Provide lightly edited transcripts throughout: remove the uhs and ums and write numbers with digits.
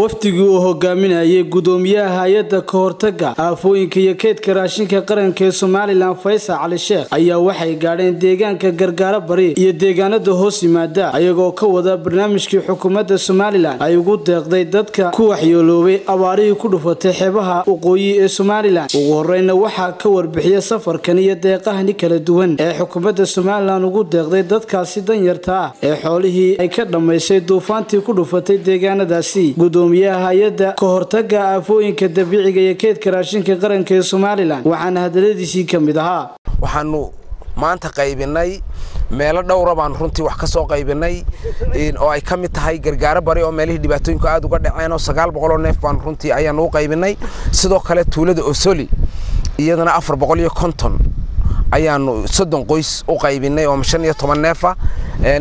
waftigii uu hogaaminayay gudoomiyaha hay'adda ka hortagga aafooyinka iyo kaydka raashinka qaranka ee Soomaaliland Faysal Cali Sheekh ayaa waxay gaareen deegaanka Gargaaro Bari iyo deegaanada Hoose Imaada ayagoo ka wada barnaamijkii xukuumadda Soomaaliland ay ugu deeqday dadka ku waxyeeloobay abaarihii ku dhufatay xeebaha waqooyi ee Soomaaliland. Ugu horreyna waxaa ka warbixiyay safarkan iyo deeqahan kala duwan ee xukuumadda Soomaaliland ugu deeqday dadkaasi danyarta ah ee xoolihii ay ka dhamaysay duufaantii ku dhufatay deegaanadaasi. gudoomiyaha hay'adda ka hortagga aafooyinka dabiiciga ee kaydka raashinka qaranka ee Soomaaliland waxaan hadaladiisii kamid ahaa waxaanu maanta qaybinay meelo dhowr ah baan runtii wax ka soo qaybinay oo ay kamid tahay Gargaaro Bari oo meelaha dhibaatooyinka aad uga dhaceen oo 900 neef baan runtii ayaan u qaybinay sidoo kale tuulada Osoli iyadana 450 ayaan 3 qoys u qaybinay oo 15 neef ah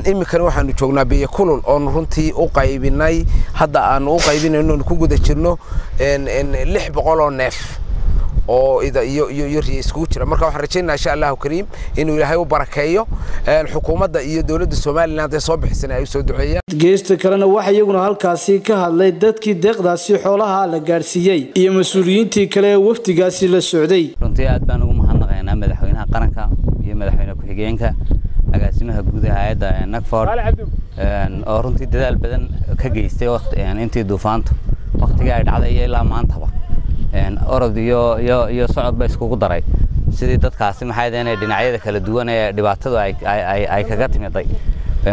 imikana waxaanu joognaa biyo kulul oo runtii u qaybinay hadda aan u qaybinayno ku guda jirno 600 neef oo ida iyo isku jira marka waxaan rajaynayaa insha Allahu Kariim inuu Ilaahay u barakeeyo xukuumadda iyo dawladda Soomaaliland ee soo bixisana ay soo duceeyaan geesta kalena waxa iyaguna halkaasii ka hadlay dadkii deeqdaasi xoolaha la gaarsiiyay iyo masuuliyiintii kale ee waftigaasi la socday runtii aad baan ugu mahadnaqaynaa madaxweynaha qaranka iyo madaxweynaha ku xigeenka agaasimaha guud ee hay'adda Nagford oo runtii dadaal badan ka geystay waqti intii duufaantu waqtiga ay dhacday ilaa maantaba orod iyo socod bay isku daray sidii dadkaasi maxay deenay dhinacyada kala duwan ee dhibaatadu ay kaga timiday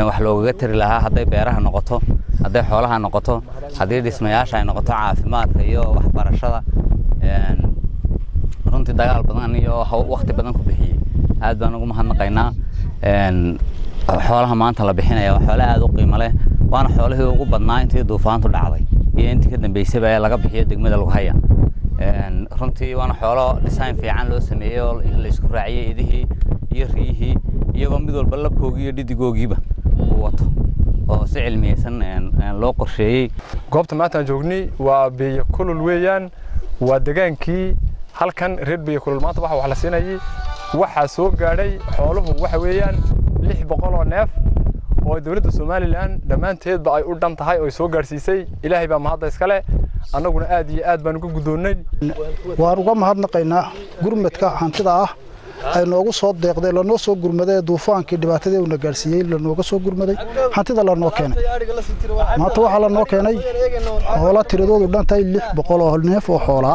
wax looga tiri lahaa haday beeraha noqoto haday xoolaha noqoto haday dhismayaasha ay noqoto caafimaadka iyo wax barashada runtii dagaal badan iyo waqti badan ku bixiyay aad baan ugu mahadnaqaynaa xoolaha maanta la bixinaya waa xoolo aad u qiimo leh waana xoolihii ugu badnaa intii duufaantu dhacday iyo intii ka dambeysay baa laga bixiyay degmada lagu haya runtii waana xoolo design fiican loo sameeyo la isku raaciyay idihii iyo riihii iyo mid walba labkoogii iyo dhidigoogiiba uu wato oo si cilmiyeysan loo qorsheeyay goobta maanta joognay waa biyo kulul weeyaan waa deegaankii halkan reer biyo kulul maanta waxa wax la siinayay waxa soo gaaray xooluhu waxa weeyaan 600 neef oo dawladda Soomaaliland dhamaanteedba ay u dhan tahay oo soo gaarsiisay Ilaahay baa mahad iska leh anaguna aad iyo aad baan ugu gudoonay waan uga mahadnaqaynaa gurmadka hantida ah ay noogu soo deeqday la noo soo gurmaday duufaankii dhibaatadii una gaarsiiyay la nooga soo gurmaday hantida la noo keenay maanta waxa la noo keenay xoolo tiradoodu dhantay 600 neef oo xoolo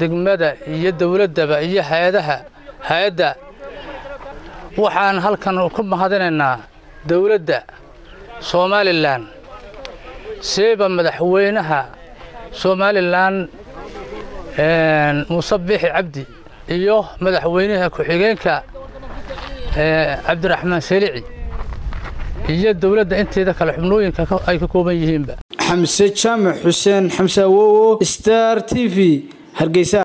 دقمة يد ولدها بقى حياتها حياتها واحد هالكن وكم هذا لنا دولتها صومال اللان سيبا مدحوينها Soomaaliland مصبيح عبدي إيوه مدحوينها كحيجينك عبد الرحمن سريعي إيوه الدولة أنت ذاك الحملوين كأي كوبايين بقى حمسة شام حسين حمسة وو ستار تي في هرجيسا.